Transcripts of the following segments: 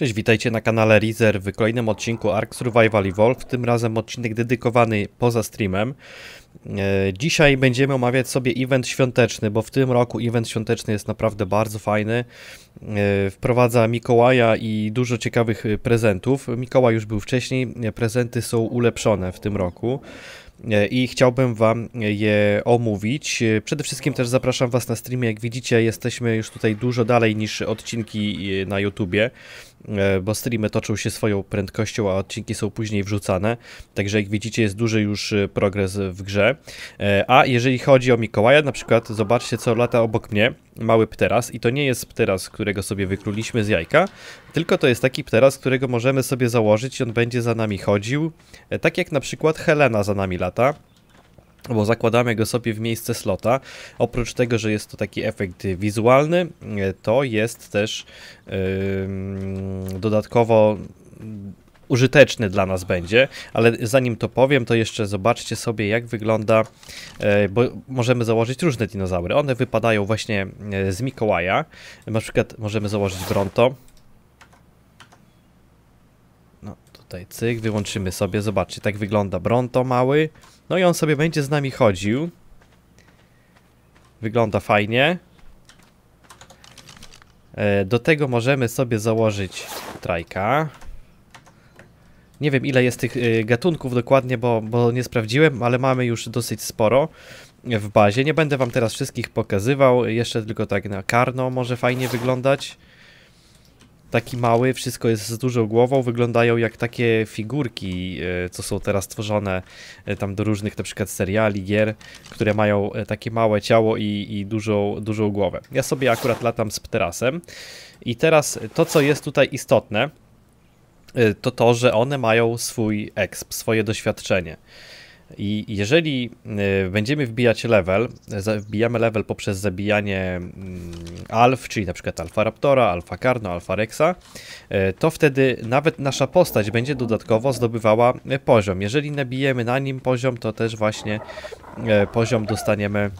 Cześć, witajcie na kanale Rizzer w kolejnym odcinku Ark Survival Evolved, tym razem odcinek dedykowany poza streamem. Dzisiaj będziemy omawiać sobie event świąteczny, bo w tym roku event świąteczny jest naprawdę bardzo fajny. Wprowadza Mikołaja i dużo ciekawych prezentów. Mikołaj już był wcześniej, prezenty są ulepszone w tym roku i chciałbym wam je omówić. Przede wszystkim też zapraszam was na streamie, jak widzicie jesteśmy już tutaj dużo dalej niż odcinki na YouTubie, bo streamy toczą się swoją prędkością, a odcinki są później wrzucane, także jak widzicie jest duży już progres w grze. A jeżeli chodzi o Mikołaja, na przykład zobaczcie co lata obok mnie, mały pteras, i to nie jest pteras, którego sobie wykruliśmy z jajka, tylko to jest taki pteras, którego możemy sobie założyć i on będzie za nami chodził, tak jak na przykład Helena za nami lata, bo zakładamy go sobie w miejsce slota. Oprócz tego, że jest to taki efekt wizualny, to jest też dodatkowo użyteczny dla nas będzie, ale zanim to powiem, to jeszcze zobaczcie sobie jak wygląda, bo możemy założyć różne dinozaury, one wypadają właśnie z Mikołaja, na przykład możemy założyć Bronto. No tutaj cyk, wyłączymy sobie, zobaczcie, tak wygląda Bronto mały, no i on sobie będzie z nami chodził, wygląda fajnie. Do tego możemy sobie założyć trajka. Nie wiem ile jest tych gatunków dokładnie, bo nie sprawdziłem, ale mamy już dosyć sporo w bazie. Nie będę wam teraz wszystkich pokazywał, jeszcze tylko tak na Karno może fajnie wyglądać. Taki mały, wszystko jest z dużą głową, wyglądają jak takie figurki, co są teraz tworzone tam do różnych na przykład seriali, gier, które mają takie małe ciało i dużą głowę. Ja sobie akurat latam z Pterasem i teraz to co jest tutaj istotne, to to, że one mają swój exp, swoje doświadczenie. I jeżeli będziemy wbijać level, wbijamy level poprzez zabijanie alf, czyli na przykład Alfa Raptora, Alfa Karno, Alfa Reksa, to wtedy nawet nasza postać będzie dodatkowo zdobywała poziom. Jeżeli nabijemy na nim poziom, to też właśnie poziom dostaniemy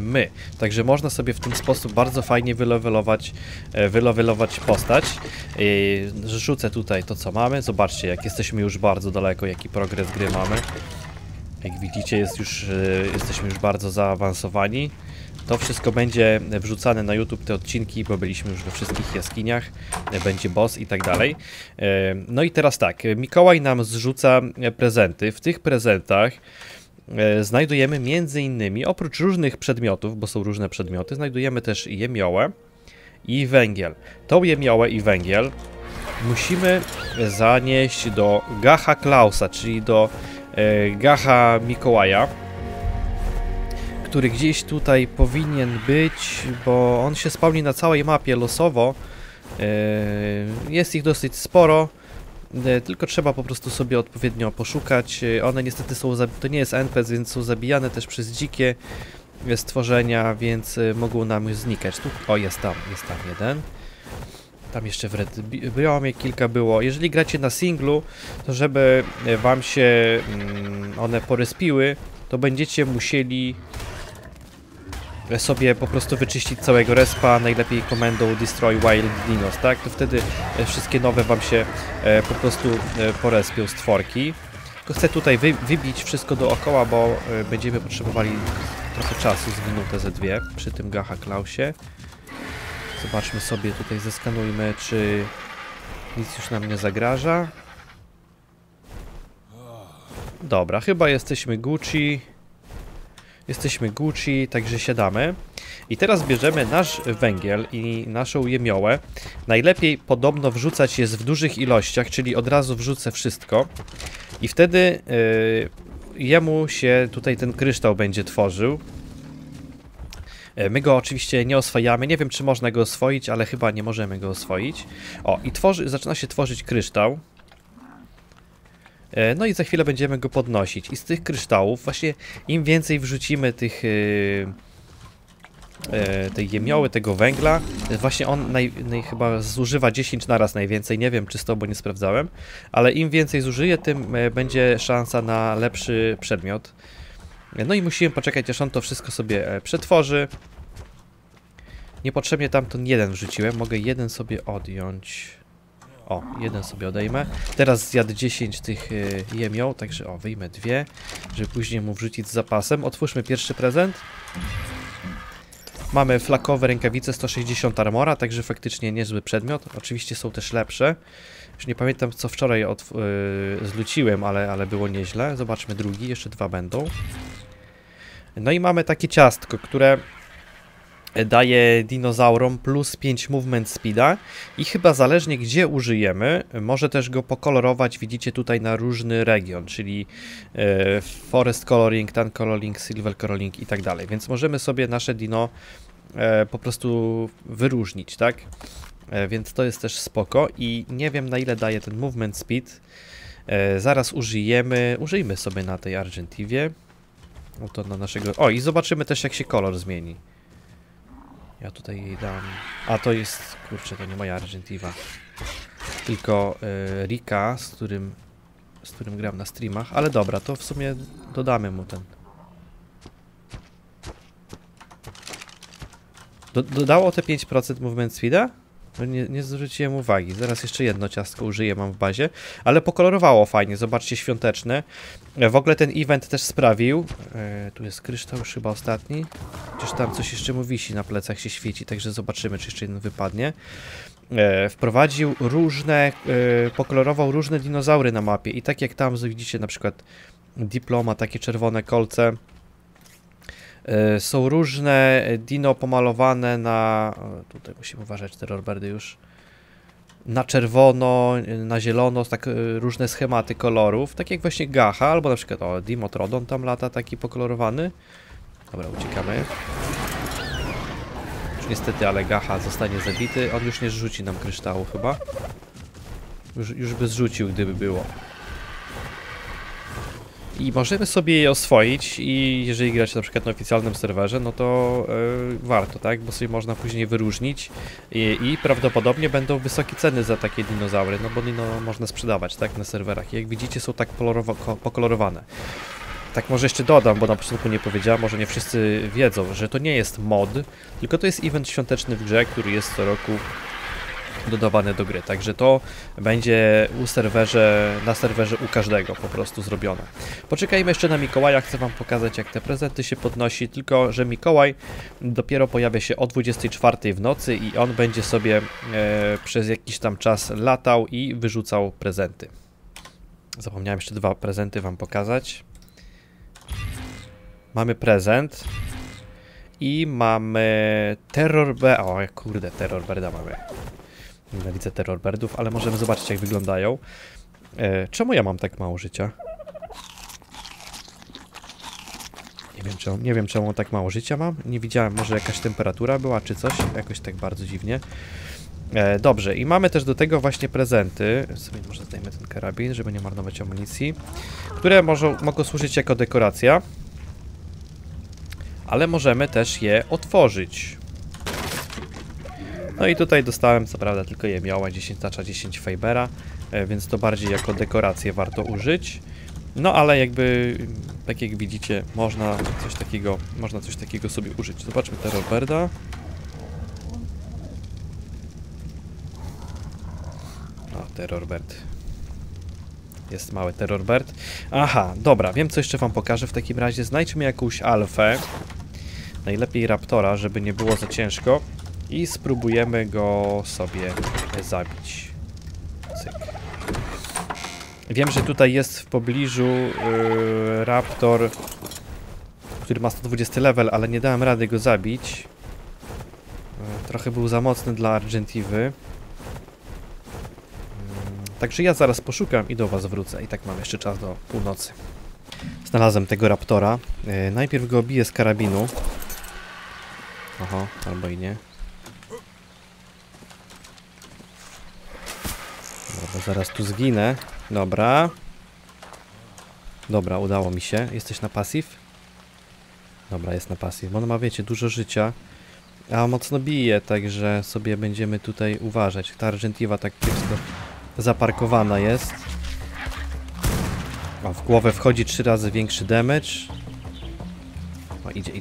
my. Także można sobie w ten sposób bardzo fajnie wylewelować postać. Rzucę tutaj to co mamy. Zobaczcie jak jesteśmy już bardzo daleko, jaki progres gry mamy. Jak widzicie jesteśmy już bardzo zaawansowani. To wszystko będzie wrzucane na YouTube, te odcinki, bo byliśmy już we wszystkich jaskiniach, będzie boss i tak dalej. No i teraz tak, Mikołaj nam zrzuca prezenty. W tych prezentach znajdujemy między innymi, oprócz różnych przedmiotów, bo są różne przedmioty, znajdujemy też jemiołę i węgiel. Tą jemiołę i węgiel musimy zanieść do Gacha Klausa, czyli do Gacha Mikołaja, który gdzieś tutaj powinien być, bo on się spełni na całej mapie losowo. Jest ich dosyć sporo. Tylko trzeba po prostu sobie odpowiednio poszukać. One niestety są, to nie jest NPC, więc są zabijane też przez dzikie stworzenia, więc mogą nam znikać. Tu, o, jest tam jeden. Tam jeszcze w Red Biomie kilka było. Jeżeli gracie na singlu, to żeby wam się one porespiły, to będziecie musieli sobie po prostu wyczyścić całego respa, najlepiej komendą Destroy Wild Dinos, tak? To wtedy wszystkie nowe wam się po prostu porespią stworki. Tylko chcę tutaj wybić wszystko dookoła, bo będziemy potrzebowali trochę czasu, z minutę ze dwie przy tym Gacha Klausie. Zobaczmy sobie tutaj, zeskanujmy, czy nic już nam nie zagraża. Dobra, chyba jesteśmy Gucci. Jesteśmy Gucci, także siadamy. I teraz bierzemy nasz węgiel i naszą jemiołę. Najlepiej podobno wrzucać jest w dużych ilościach, czyli od razu wrzucę wszystko. I wtedy jemu się tutaj ten kryształ będzie tworzył. My go oczywiście nie oswajamy, nie wiem czy można go oswoić, ale chyba nie możemy go oswoić. O, i zaczyna się tworzyć kryształ. No i za chwilę będziemy go podnosić i z tych kryształów właśnie im więcej wrzucimy tych tej jemioły, tego węgla, właśnie on chyba zużywa 10 na raz najwięcej, nie wiem czy 100, bo nie sprawdzałem, ale im więcej zużyje, tym będzie szansa na lepszy przedmiot. No i musimy poczekać aż on to wszystko sobie przetworzy. Niepotrzebnie tamten jeden wrzuciłem. Mogę jeden sobie odjąć. O, jeden sobie odejmę. Teraz zjadł 10 tych jemioł, także o, wyjmę dwie, żeby później mu wrzucić z zapasem. Otwórzmy pierwszy prezent. Mamy flakowe rękawice, 160 armora, także faktycznie niezły przedmiot. Oczywiście są też lepsze. Już nie pamiętam, co wczoraj zluciłem, ale było nieźle. Zobaczmy drugi, jeszcze dwa będą. No i mamy takie ciastko, które daje dinozaurom plus 5 movement speeda i chyba zależnie gdzie użyjemy, może też go pokolorować, widzicie tutaj na różny region, czyli forest coloring, tan coloring, silver coloring i tak dalej, więc możemy sobie nasze dino po prostu wyróżnić, tak? Więc to jest też spoko i nie wiem na ile daje ten movement speed, zaraz użyjmy sobie na tej Argentiwie, to na naszego, o i zobaczymy też jak się kolor zmieni. Ja tutaj jej dam... A to jest... Kurczę, to nie moja Argentiwa. Tylko Rica, z którym gram na streamach. Ale dobra, to w sumie dodamy mu ten... Dodało te 5% movement speeda? No nie zwróciłem uwagi. Zaraz jeszcze jedno ciastko użyję, mam w bazie. Ale pokolorowało fajnie, zobaczcie, świąteczne. W ogóle ten event też sprawił. Tu jest kryształ, już chyba ostatni. Chociaż tam coś jeszcze mu wisi na plecach, się świeci, także zobaczymy, czy jeszcze jeden wypadnie. Wprowadził różne, pokolorował różne dinozaury na mapie. I tak jak tam widzicie, na przykład Diploma, takie czerwone kolce. Są różne dino pomalowane na... Tutaj musimy uważać, terrorbirdy już. Na czerwono, na zielono, tak różne schematy kolorów. Tak jak właśnie Gacha, albo na przykład o, Dimotrodon tam lata taki pokolorowany. Dobra, uciekamy. Już niestety, ale Gacha zostanie zabity. On już nie zrzuci nam kryształu chyba. Już by zrzucił, gdyby było. I możemy sobie je oswoić i jeżeli grać na przykład na oficjalnym serwerze, no to warto, tak? Bo sobie można później wyróżnić i prawdopodobnie będą wysokie ceny za takie dinozaury, no bo dino można sprzedawać, tak? Na serwerach. I jak widzicie, są tak pokolorowane. Tak może jeszcze dodam, bo na początku nie powiedziałem, może nie wszyscy wiedzą, że to nie jest mod, tylko to jest event świąteczny w grze, który jest co roku dodawane do gry, także to będzie na serwerze u każdego po prostu zrobione. Poczekajmy jeszcze na Mikołaja, chcę wam pokazać jak te prezenty się podnosi, tylko że Mikołaj dopiero pojawia się o 24 w nocy i on będzie sobie przez jakiś tam czas latał i wyrzucał prezenty. Zapomniałem jeszcze dwa prezenty wam pokazać. Mamy prezent i mamy Terrorbirda, o kurde, Terrorbirda mamy. Nienawidzę terror birdów, ale możemy zobaczyć jak wyglądają. Czemu ja mam tak mało życia? Nie wiem czemu tak mało życia mam. Nie widziałem, może jakaś temperatura była czy coś. Jakoś tak bardzo dziwnie. Dobrze, i mamy też do tego właśnie prezenty. Sobie może zdejmę ten karabin, żeby nie marnować amunicji. Które mogą służyć jako dekoracja. Ale możemy też je otworzyć. No i tutaj dostałem, co prawda, tylko jemioła, 10 tacza, 10 fibera, więc to bardziej jako dekorację warto użyć. No ale jakby, tak jak widzicie, można coś takiego sobie użyć. Zobaczmy Terrorbirda. O, Terrorbird. Jest mały Terrorbird. Aha, dobra, wiem co jeszcze wam pokażę w takim razie. Znajdźmy jakąś alfę. Najlepiej Raptora, żeby nie było za ciężko. I spróbujemy go sobie zabić. Cyk. Wiem, że tutaj jest w pobliżu Raptor, który ma 120 level, ale nie dałem rady go zabić. Trochę był za mocny dla Argentiwy. Także ja zaraz poszukam i do was wrócę. I tak mam jeszcze czas do północy. Znalazłem tego Raptora. Najpierw go biję z karabinu. Oho, albo i nie. Bo zaraz tu zginę. Dobra. Dobra, udało mi się. Jesteś na pasyw? Dobra, jest na pasyw. Bo on ma, wiecie, dużo życia. A mocno bije, także sobie będziemy tutaj uważać. Ta Argentiwa tak kiepsko zaparkowana jest. A w głowę wchodzi 3 razy większy damage. O, idzie.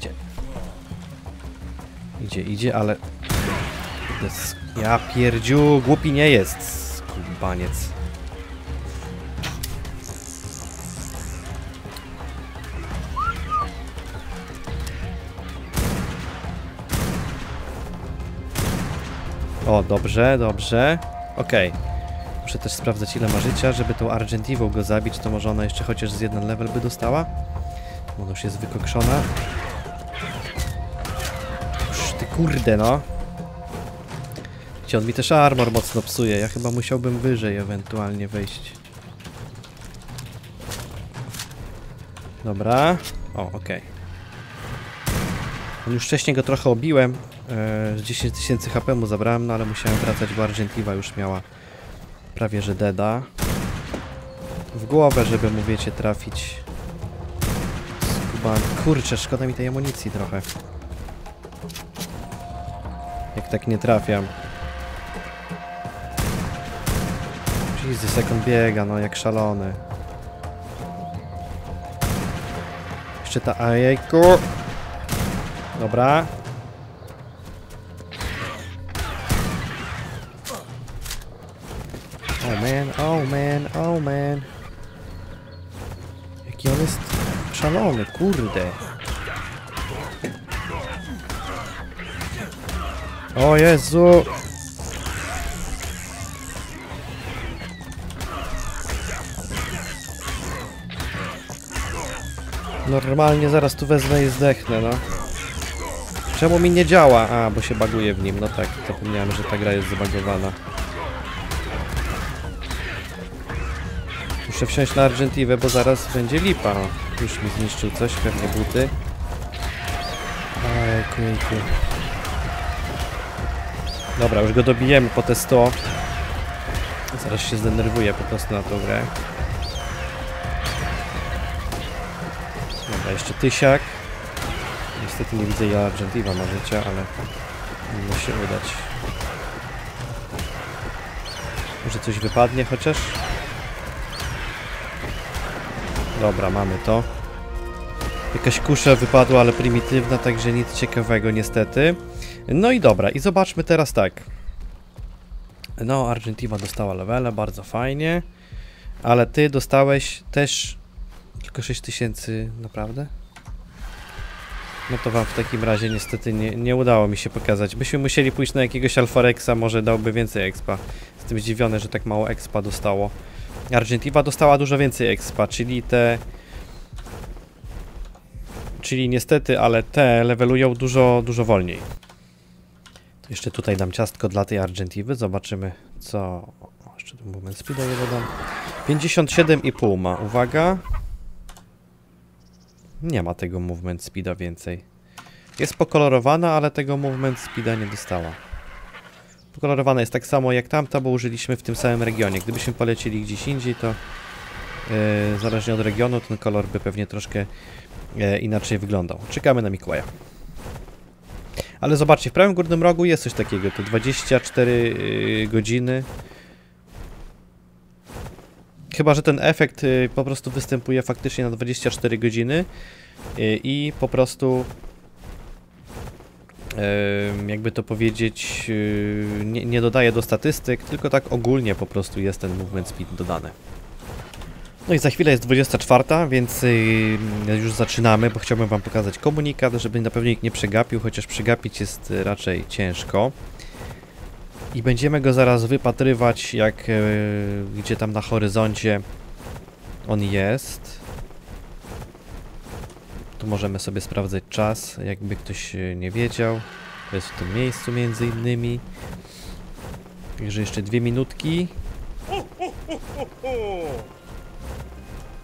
Idzie, ale Ja pierdziu, głupi nie jest, skumpaniec. O, dobrze, dobrze. Okej. Muszę też sprawdzać, ile ma życia, żeby tą Argentivą go zabić, to może ona jeszcze chociaż z jeden level by dostała. Ona już jest wykokszona. Psz, ty kurde, no. Gdzie on mi też armor mocno psuje. Ja chyba musiałbym wyżej ewentualnie wejść. Dobra. O, okej. On już wcześniej go trochę obiłem. 10 tysięcy HP mu zabrałem, no ale musiałem wracać, bo Argentavis już miała prawie że deda w głowę, żeby mu, wiecie, trafić. Kurczę, szkoda mi tej amunicji trochę. Jak tak nie trafiam. Jezus, jak on biega, no jak szalony. Jeszcze ta... Ajejku! Dobra. Oh man, oh man, oh man. Jaki on jest szalony, kurde. O Jezu! Normalnie zaraz tu wezmę i zdechnę, no. Czemu mi nie działa? A, bo się baguje w nim. No tak, zapomniałem, że ta gra jest zbagowana. Muszę wsiąść na Argentivę, bo zaraz będzie lipa. O, już mi zniszczył coś, pewnie buty. Ej, kujku. Dobra, już go dobijemy po te 100. Zaraz się zdenerwuję po prostu na tą grę. Dobra, jeszcze tysiak. Niestety nie widzę, ile Argentavis ma życia, ale powinno się udać. Może coś wypadnie chociaż? Dobra, mamy to. Jakaś kusza wypadła, ale prymitywna, także nic ciekawego niestety. No i dobra, i zobaczmy teraz tak. No, Argentavis dostała levele, bardzo fajnie. Ale ty dostałeś też... Tylko 6000, naprawdę? No to wam w takim razie niestety nie udało mi się pokazać. Byśmy musieli pójść na jakiegoś Alfa Reksa, może dałby więcej expa. Jestem zdziwiony, że tak mało expa dostało. Argentavis dostała dużo więcej expa, czyli te... Czyli niestety, ale te levelują dużo, dużo wolniej. To jeszcze tutaj dam ciastko dla tej Argentavis, zobaczymy co... O, jeszcze ten moment speeda je dodam. 57,5 ma, uwaga. Nie ma tego movement speeda więcej. Jest pokolorowana, ale tego movement speeda nie dostała. Pokolorowana jest tak samo jak tamta, bo użyliśmy w tym samym regionie. Gdybyśmy polecieli gdzieś indziej, to zależnie od regionu ten kolor by pewnie troszkę inaczej wyglądał. Czekamy na Mikołaja. Ale zobaczcie, w prawym górnym rogu jest coś takiego. To 24 godziny. Chyba że ten efekt po prostu występuje faktycznie na 24 godziny i po prostu, jakby to powiedzieć, nie dodaje do statystyk, tylko tak ogólnie po prostu jest ten movement speed dodany. No i za chwilę jest 24, więc już zaczynamy, bo chciałbym wam pokazać komunikat, żeby na pewno ich nie przegapił, chociaż przegapić jest raczej ciężko. I będziemy go zaraz wypatrywać, jak gdzie tam na horyzoncie on jest. Tu możemy sobie sprawdzać czas, jakby ktoś nie wiedział. To jest w tym miejscu między innymi. Także jeszcze 2 minutki.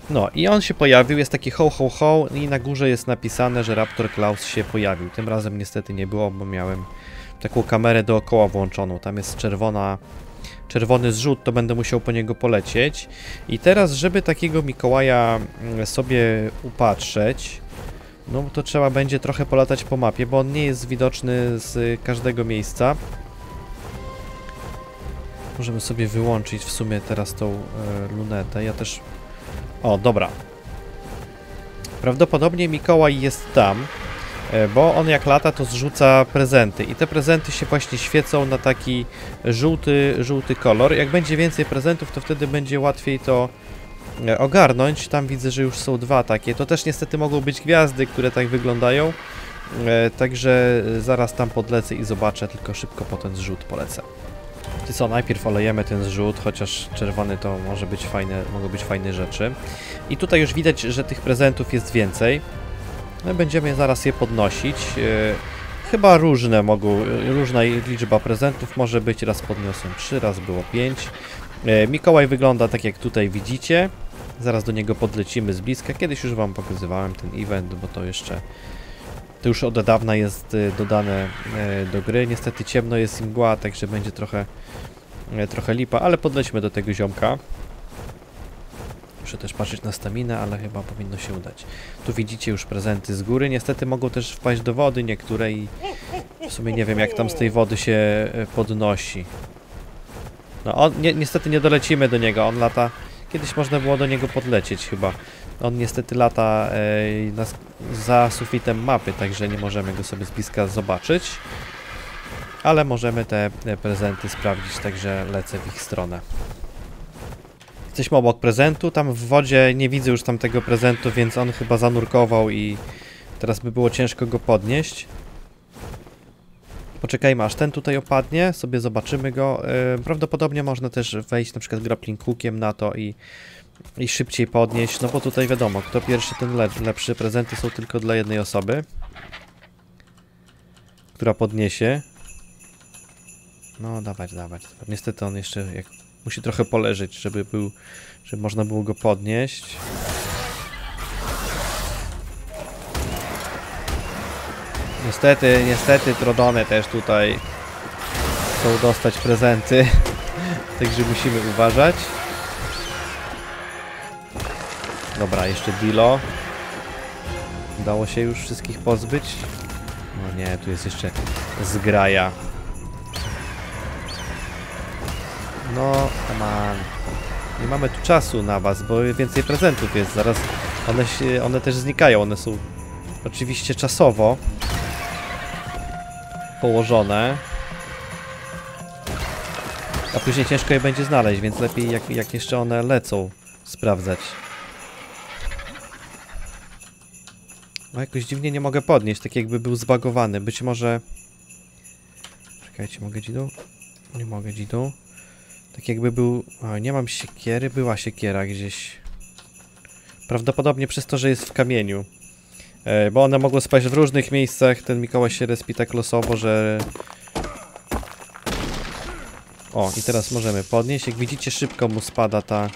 No i on się pojawił, jest taki ho ho ho i na górze jest napisane, że Raptor Klaus się pojawił. Tym razem niestety nie było, bo miałem... taką kamerę dookoła włączoną, tam jest czerwony zrzut, to będę musiał po niego polecieć. I teraz, żeby takiego Mikołaja sobie upatrzeć, no to trzeba będzie trochę polatać po mapie, bo on nie jest widoczny z każdego miejsca. Możemy sobie wyłączyć w sumie teraz tą lunetę, ja też... O, dobra. Prawdopodobnie Mikołaj jest tam. bo on jak lata, to zrzuca prezenty i te prezenty się właśnie świecą na taki żółty kolor. Jak będzie więcej prezentów, to wtedy będzie łatwiej to ogarnąć. Tam widzę, że już są dwa takie. To też niestety mogą być gwiazdy, które tak wyglądają. Także zaraz tam podlecę i zobaczę, tylko szybko po ten zrzut polecę. Ty co, najpierw olejemy ten zrzut, chociaż czerwony to może być fajne, mogą być fajne rzeczy. I tutaj już widać, że tych prezentów jest więcej. No, będziemy zaraz je podnosić. Chyba różne mogą, różna liczba prezentów może być. Raz podniosłem 3, raz było 5. Mikołaj wygląda tak, jak tutaj widzicie. Zaraz do niego podlecimy z bliska. Kiedyś już wam pokazywałem ten event, bo to jeszcze... To już od dawna jest dodane do gry. Niestety ciemno jest i mgła, także będzie trochę lipa, ale podlećmy do tego ziomka. Muszę też patrzeć na staminę, ale chyba powinno się udać. Tu widzicie już prezenty z góry. Niestety mogą też wpaść do wody niektóre i w sumie nie wiem, jak tam z tej wody się podnosi. No on, niestety nie dolecimy do niego, on lata... Kiedyś można było do niego podlecieć chyba. On niestety lata za sufitem mapy, także nie możemy go sobie z bliska zobaczyć. Ale możemy te prezenty sprawdzić, także lecę w ich stronę. Jesteśmy obok prezentu, tam w wodzie nie widzę już tam tego prezentu, więc on chyba zanurkował i teraz by było ciężko go podnieść. Poczekajmy, aż ten tutaj opadnie, sobie zobaczymy go. Prawdopodobnie można też wejść na przykład grappling hookiem na to i szybciej podnieść, no bo tutaj wiadomo, kto pierwszy, ten lepszy. Prezenty są tylko dla jednej osoby, która podniesie. No dawać, dawać. Niestety on jeszcze musi trochę poleżeć, żeby można było go podnieść. Niestety trodony też tutaj chcą dostać prezenty, także musimy uważać. Dobra, jeszcze Dilo. Udało się już wszystkich pozbyć. No nie, tu jest jeszcze zgraja. No, come on. Nie mamy tu czasu na was, bo więcej prezentów jest. Zaraz one też znikają, one są oczywiście czasowo położone, a później ciężko je będzie znaleźć, więc lepiej jak jeszcze one lecą sprawdzać. No jakoś dziwnie nie mogę podnieść, tak jakby był zbagowany. Być może... Czekajcie, mogę dzidą? Nie mogę dzidą. Tak jakby był... O, nie mam siekiery, była siekiera gdzieś. Prawdopodobnie przez to, że jest w kamieniu. Bo one mogą spaść w różnych miejscach. Ten Mikołaj się respi tak losowo, że... O, i teraz możemy podnieść. Jak widzicie, szybko mu spada ta...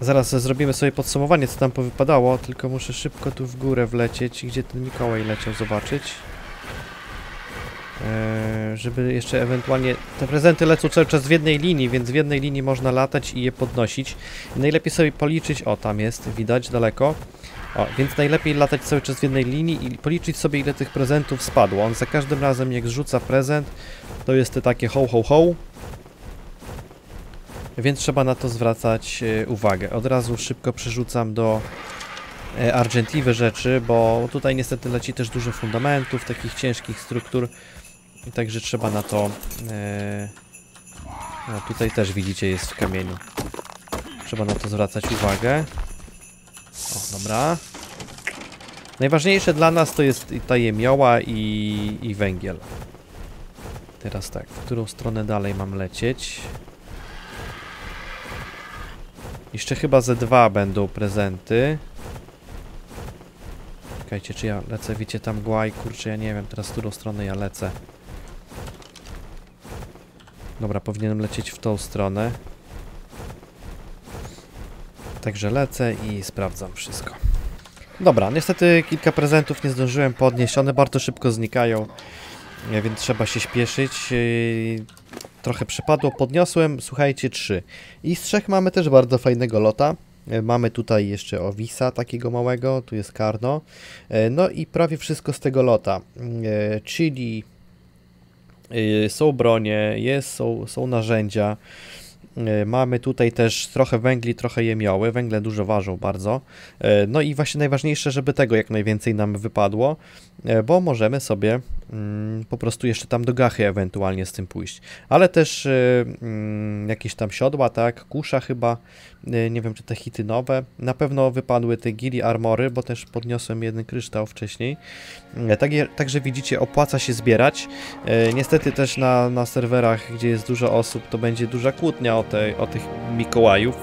Zaraz zrobimy sobie podsumowanie, co tam powypadało, tylko muszę szybko tu w górę wlecieć, gdzie ten Mikołaj leciał, zobaczyć. Żeby jeszcze ewentualnie... Te prezenty lecą cały czas w jednej linii, więc w jednej linii można latać i je podnosić. I najlepiej sobie policzyć... O, tam jest, widać daleko. O, więc najlepiej latać cały czas w jednej linii i policzyć sobie, ile tych prezentów spadło. On za każdym razem, jak zrzuca prezent, to jest te takie ho, ho, ho. Więc trzeba na to zwracać uwagę. Od razu szybko przerzucam do Argentiwy rzeczy, bo tutaj niestety leci też dużo fundamentów, takich ciężkich struktur. Także trzeba na to... No tutaj też widzicie, jest w kamieniu. Trzeba na to zwracać uwagę. O, dobra. Najważniejsze dla nas to jest ta jemioła i węgiel. Teraz tak, w którą stronę dalej mam lecieć? Jeszcze chyba ze dwa będą prezenty. Czekajcie, czy ja lecę, wiecie, tam mgła i kurczę, ja nie wiem teraz, w którą stronę ja lecę. Dobra, powinienem lecieć w tą stronę. Także lecę i sprawdzam wszystko. Dobra, niestety kilka prezentów nie zdążyłem podnieść, one bardzo szybko znikają, więc trzeba się śpieszyć. Trochę przypadło, podniosłem, słuchajcie, 3. I z 3 mamy też bardzo fajnego lota. Mamy tutaj jeszcze Owisa takiego małego, tu jest Karno. No i prawie wszystko z tego lota, czyli są bronie, są narzędzia, Mamy tutaj też trochę węgli, trochę jemioły. Węgle dużo ważą bardzo. No i właśnie najważniejsze, żeby tego jak najwięcej nam wypadło, bo możemy sobie po prostu jeszcze tam do gachy ewentualnie z tym pójść. Ale też jakieś tam siodła, tak, kusza chyba, nie wiem czy te chitynowe. Na pewno wypadły te gili armory, bo też podniosłem jeden kryształ wcześniej. Także widzicie, opłaca się zbierać. Niestety też na serwerach, gdzie jest dużo osób, to będzie duża kłótnia o tych Mikołajów,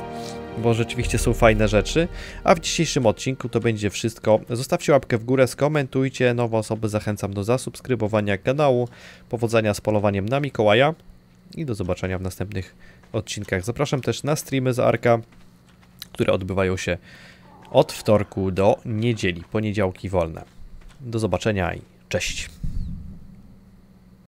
bo rzeczywiście są fajne rzeczy, a w dzisiejszym odcinku to będzie wszystko. Zostawcie łapkę w górę, skomentujcie, nowe osoby zachęcam do zasubskrybowania kanału, powodzenia z polowaniem na Mikołaja i do zobaczenia w następnych odcinkach. Zapraszam też na streamy z Arka, które odbywają się od wtorku do niedzieli, poniedziałki wolne. Do zobaczenia i cześć!